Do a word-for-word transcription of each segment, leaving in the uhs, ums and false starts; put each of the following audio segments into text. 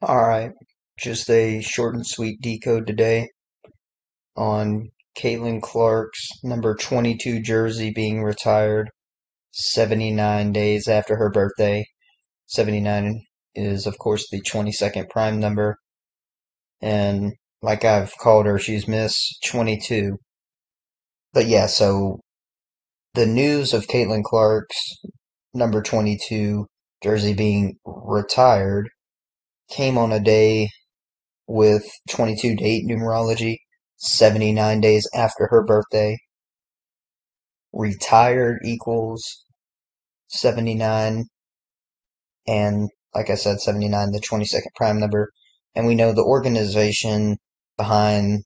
Alright, just a short and sweet decode today on Caitlin Clark's number twenty-two jersey being retired seventy-nine days after her birthday. seventy-nine is, of course, the twenty-second prime number. And like I've called her, she's Miss twenty-two. But yeah, so the news of Caitlin Clark's number twenty-two jersey being retired came on a day with twenty-two date numerology, seventy-nine days after her birthday. Retired equals seventy-nine, and like I said, seventy-nine, the twenty-second prime number. And we know the organization behind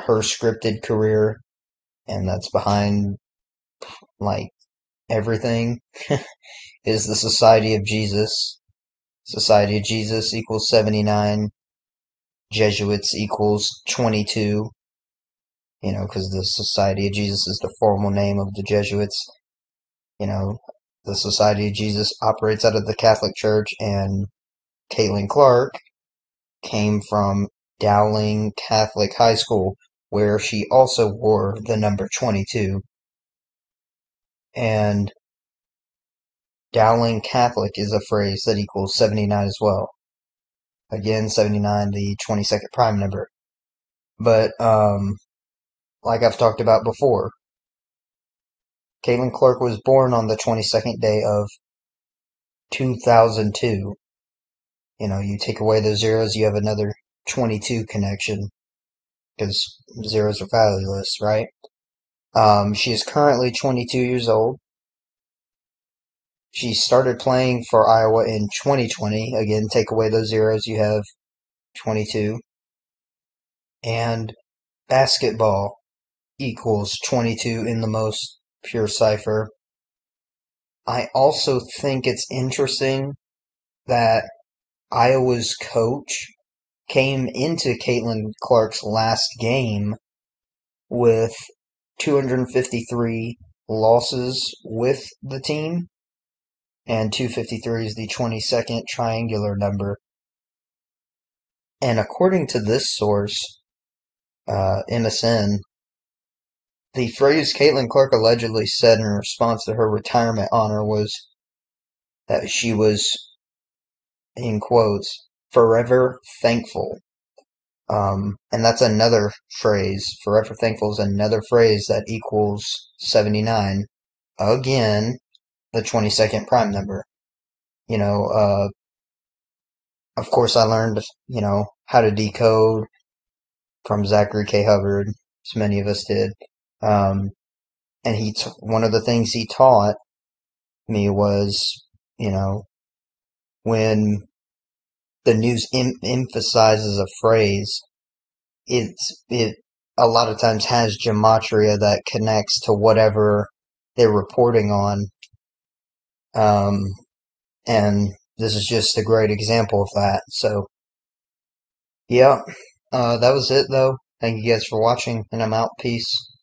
her scripted career, and that's behind, like, everything, is the Society of Jesus. Society of Jesus equals seventy-nine, Jesuits equals twenty-two, you know, because the Society of Jesus is the formal name of the Jesuits. You know, the Society of Jesus operates out of the Catholic Church, and Caitlin Clark came from Dowling Catholic High School, where she also wore the number twenty-two. And Dowling Catholic is a phrase that equals seventy-nine as well. Again, seventy-nine, the twenty-second prime number. But, um, like I've talked about before, Caitlin Clark was born on the twenty-second day of two thousand two. You know, you take away those zeros, you have another twenty-two connection, because zeros are valueless, right? Um, she is currently twenty-two years old. She started playing for Iowa in twenty twenty. Again, take away those zeros, you have twenty-two. And basketball equals twenty-two in the most pure cipher. I also think it's interesting that Iowa's coach came into Caitlin Clark's last game with two hundred fifty-three losses with the team. And two fifty-three is the twenty-second triangular number. And according to this source, uh, M S N, the phrase Caitlin Clark allegedly said in response to her retirement honor was that she was, in quotes, forever thankful. Um, and that's another phrase. Forever thankful is another phrase that equals seventy-nine. Again, the twenty-second prime number. You know, uh, of course I learned, you know, how to decode from Zachary K. Hubbard, as many of us did, um, and he, t one of the things he taught me was, you know, when the news em emphasizes a phrase, it's, it a lot of times has gematria that connects to whatever they're reporting on. Um, and this is just a great example of that. So, yeah, uh, that was it though. Thank you guys for watching, and I'm out. Peace.